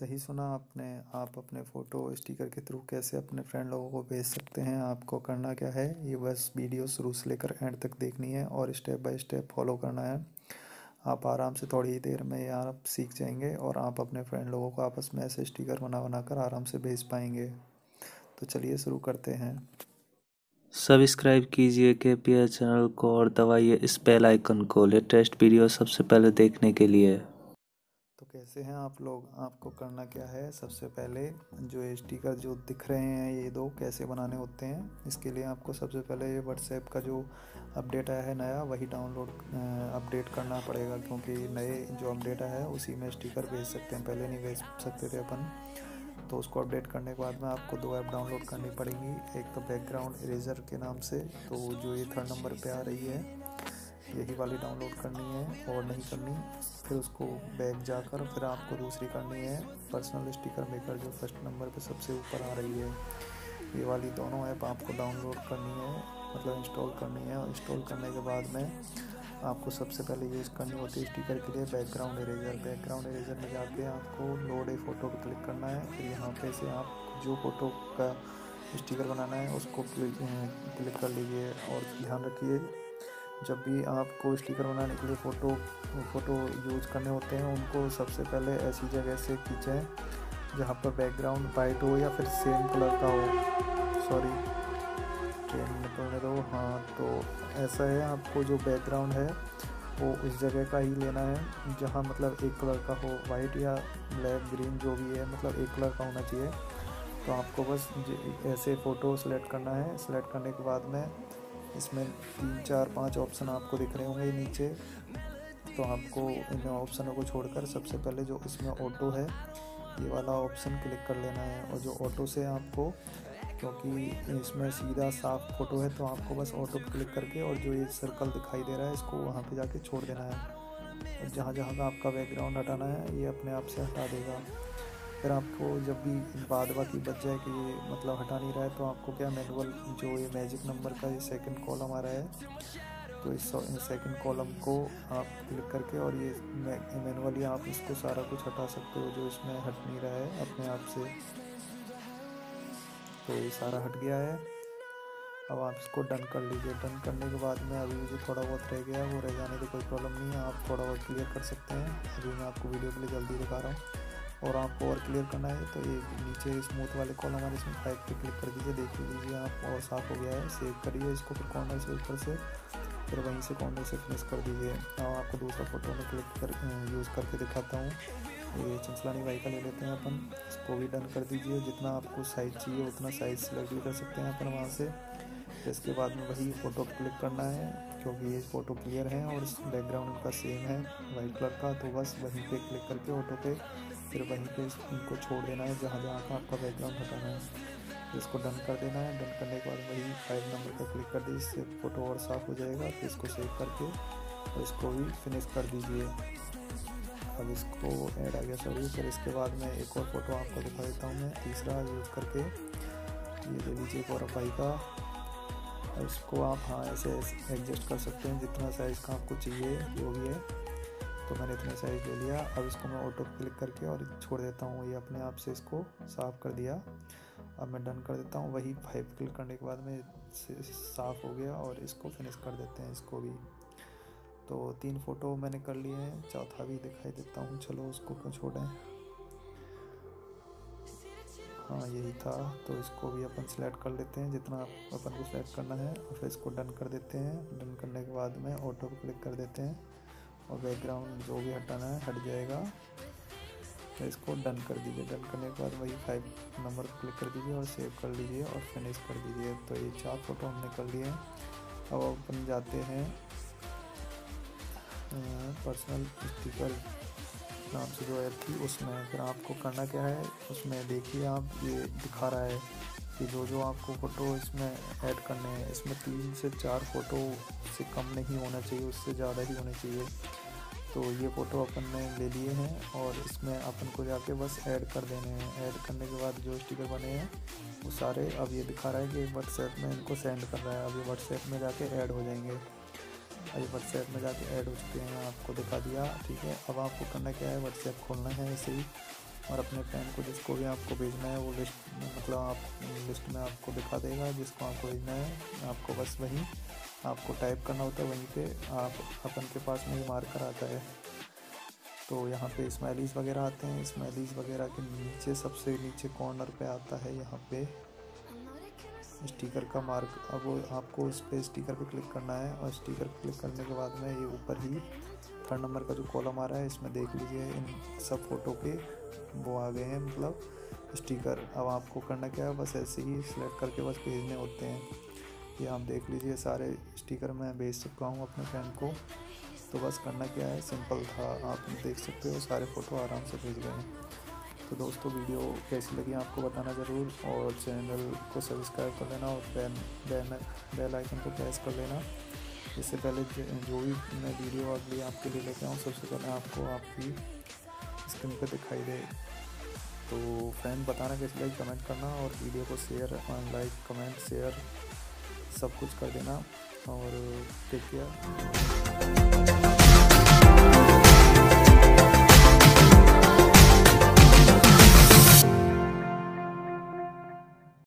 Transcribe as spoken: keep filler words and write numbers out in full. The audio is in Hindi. सही सुना आपने। आप अपने फ़ोटो स्टिकर के थ्रू कैसे अपने फ्रेंड लोगों को भेज सकते हैं। आपको करना क्या है, ये बस वीडियो शुरू से लेकर एंड तक देखनी है और स्टेप बाय स्टेप फॉलो करना है। आप आराम से थोड़ी ही देर में यार आप सीख जाएंगे और आप अपने फ्रेंड लोगों को आपस में ऐसे स्टिकर बना बना कर आराम से भेज पाएंगे। तो चलिए शुरू करते हैं। सब्सक्राइब कीजिए केपीएल चैनल को और दबाइए इस बेल आइकन को लेटेस्ट वीडियो सबसे पहले देखने के लिए। तो कैसे हैं आप लोग, आपको करना क्या है, सबसे पहले जो स्टिकर जो दिख रहे हैं ये दो कैसे बनाने होते हैं, इसके लिए आपको सबसे पहले ये व्हाट्सएप का जो अपडेट आया है नया वही डाउनलोड अपडेट करना पड़ेगा, क्योंकि नए जो अपडेट आया है उसी में स्टिकर भेज सकते हैं, पहले नहीं भेज सकते थे अपन। तो उसको अपडेट करने के बाद में आपको दो ऐप डाउनलोड करनी पड़ेगी, एक तो बैकग्राउंड इरेजर के नाम से, तो जो ये थर्ड नंबर पर आ रही है यही वाली डाउनलोड करनी है और नहीं करनी, फिर उसको बैक जाकर फिर आपको दूसरी करनी है पर्सनल स्टिकर मेकर जो फर्स्ट नंबर पे सबसे ऊपर आ रही है। ये वाली दोनों ऐप आपको डाउनलोड करनी है, मतलब इंस्टॉल करनी है, और इंस्टॉल करने के बाद में आपको सबसे पहले यूज़ करनी होती है स्टिकर के लिए बैकग्राउंड इरेजर। बैकग्राउंड इरेजर में जाके आपको लोड ए फ़ोटो पर क्लिक करना है, फिर यहाँ पर से आप जो फ़ोटो का स्टिकर बनाना है उसको क्लिक कर लीजिए। और ध्यान रखिए जब भी आपको स्टिकर बनाने के लिए फ़ोटो फ़ोटो यूज़ करने होते हैं उनको सबसे पहले ऐसी जगह से खींचें जहाँ पर बैकग्राउंड वाइट हो या फिर सेम कलर का हो। सॉरी ट्रेन निकलने दो। हाँ, तो ऐसा है आपको जो बैकग्राउंड है वो उस जगह का ही लेना है जहाँ मतलब एक कलर का हो, वाइट या ब्लैक ग्रीन जो भी है, मतलब एक कलर का होना चाहिए। तो आपको बस ऐसे फ़ोटो सेलेक्ट करना है। सेलेक्ट करने के बाद में इसमें तीन चार पाँच ऑप्शन आपको दिख रहे होंगे नीचे, तो आपको इन ऑप्शनों को छोड़कर सबसे पहले जो इसमें ऑटो है ये वाला ऑप्शन क्लिक कर लेना है। और जो ऑटो से आपको, क्योंकि इसमें सीधा साफ फ़ोटो है, तो आपको बस ऑटो पर क्लिक करके और जो ये सर्कल दिखाई दे रहा है इसको वहाँ पे जाके छोड़ देना है। और जहाँ जहाँ का आपका बैकग्राउंड हटाना है ये अपने आप से हटा देगा। फिर आपको जब भी बाद बाकी बच जाए कि ये मतलब हटा नहीं रहा है, तो आपको क्या मैनुअल जो ये मैजिक नंबर का ये सेकंड कॉलम आ रहा है, तो इस सेकंड कॉलम को आप क्लिक करके और ये मैनुअली आप इसको सारा कुछ हटा सकते हो जो इसमें हट नहीं रहा है अपने आप से। तो ये सारा हट गया है, अब आप इसको डन कर लीजिए। डन करने के बाद में अभी जो थोड़ा बहुत रह गया है वो रह जाने की कोई प्रॉब्लम नहीं है, आप थोड़ा बहुत क्लियर कर सकते हैं। अभी मैं आपको वीडियो के लिए जल्दी दिखा रहा हूँ और आपको और क्लियर करना है। तो ये नीचे स्मूथ वाले कॉलम है इसमें फाइव पे क्लिक कर दीजिए, देख लीजिए आप, और साफ हो गया है। सेव करिए इसको, फिर कॉर्नर से ऊपर से फिर वहीं से कॉर्नर से फिनिश कर दीजिए। और आपको दूसरा फोटो में क्लिक कर यूज़ करके दिखाता हूँ। ये चिंचलानी बाई का ले लेते हैं अपन, इसको भी डन कर दीजिए। जितना आपको साइज़ चाहिए उतना साइज़ सेलेक्ट भी कर सकते हैं अपन वहाँ से। इसके बाद में वही फ़ोटो पर क्लिक करना है, क्योंकि ये फ़ोटो क्लियर है और बैकग्राउंड उनका सेम है वाइट कलर का, तो बस वहीं पे क्लिक करके ऑटो पे फिर वहीं पे इनको छोड़ देना है जहाँ जहाँ का आपका बैकग्राउंड हटाना है। इसको डन कर देना है। डन करने के बाद वही फाइव नंबर पर क्लिक कर दीजिए, इससे फ़ोटो और साफ हो जाएगा। फिर इसको सेव करके और इसको भी फिनिश कर दीजिए। अब इसको ऐड आ गया सॉरी। फिर इसके बाद मैं एक और फ़ोटो आपको दिखा देता हूँ मैं, तीसरा यूज़ करके ये ले लीजिए बाई का। इसको आप हाँ ऐसे एडजस्ट कर सकते हैं जितना साइज़ का आपको चाहिए वो भी है, तो मैंने इतना साइज़ ले लिया। अब इसको मैं ऑटो पर क्लिक करके और छोड़ देता हूँ, ये अपने आप से इसको साफ़ कर दिया। अब मैं डन कर देता हूँ, वही फाइव क्लिक करने के बाद में साफ़ हो गया और इसको फिनिश कर देते हैं इसको भी। तो तीन फ़ोटो मैंने कर लिए हैं, चौथा भी दिखाई देता हूँ, चलो उसको क्यों छोड़ें। हाँ यही था, तो इसको भी अपन सेलेक्ट कर लेते हैं जितना अपन को सेलेक्ट करना है और फिर इसको डन कर देते हैं। डन करने के बाद में ऑटो पर क्लिक कर देते हैं और बैकग्राउंड जो भी हटाना है हट जाएगा। तो इसको डन कर दीजिए। डन करने के बाद वही फाइव नंबर पर क्लिक कर दीजिए और सेव कर लीजिए और फिनिश कर दीजिए। तो ये चार फ़ोटो हमने कर लिए। अब अपन जाते हैं पर्सनल स्टिकर नाम से जो ऐप थी उसमें, फिर आपको करना क्या है उसमें देखिए आप, ये दिखा रहा है कि जो जो आपको फ़ोटो इसमें ऐड करने हैं, इसमें तीन से चार फ़ोटो से कम नहीं होना चाहिए, उससे ज़्यादा ही होने चाहिए। तो ये फ़ोटो अपन ने ले लिए हैं और इसमें अपन को जाके बस ऐड कर देने हैं। ऐड करने के बाद जो स्टिकर बने हैं वो सारे, अब ये दिखा रहा है कि व्हाट्सएप में इनको सेंड कर रहा है, अब ये व्हाट्सएप में जाके ऐड हो जाएंगे। अभी व्हाट्सएप में जाके ऐड हो चुके हैं, आपको दिखा दिया, ठीक है। अब आपको करना क्या है, व्हाट्सएप खोलना है ऐसे ही, और अपने फ्रेंड को जिसको भी आपको भेजना है वो लिस्ट मतलब आप लिस्ट में आपको दिखा देगा जिसको आपको भेजना है। आपको बस वहीं आपको टाइप करना होता है, वहीं पे आप अपन के पास में मार्कर आता है। तो यहाँ पे स्माइलीज वगैरह आते हैं, स्माइलीज वगैरह के नीचे सबसे नीचे कॉर्नर पे आता है यहाँ पे स्टिकर का मार्क। अब वो आपको उस पर स्टिकर पे क्लिक करना है और स्टिकर पे क्लिक करने के बाद में ये ऊपर ही थर्ड नंबर का जो कॉलम आ रहा है इसमें देख लीजिए इन सब फ़ोटो के वो आ गए हैं मतलब स्टिकर। अब आपको करना क्या है, बस ऐसे ही सिलेक्ट करके बस भेजने होते हैं। ये आप देख लीजिए सारे स्टिकर मैं भेज चुका हूँ अपने फ्रेंड को। तो बस करना क्या है, सिंपल था। आप देख सकते हो सारे फ़ोटो आराम से भेज गए हैं। तो दोस्तों वीडियो कैसी लगी आपको बताना ज़रूर, और चैनल को सब्सक्राइब कर लेना और बेल बेल बेल आइकन को प्रेस कर लेना। इससे पहले जो भी मैं वीडियो अगली आपके लिए लेके आऊँ सबसे पहले आपको आपकी स्क्रीन पर दिखाई दे। तो फ्रेंड बताना कैसे लगी, कमेंट करना और वीडियो को शेयर लाइक कमेंट शेयर सब कुछ कर देना। और टेक केयर।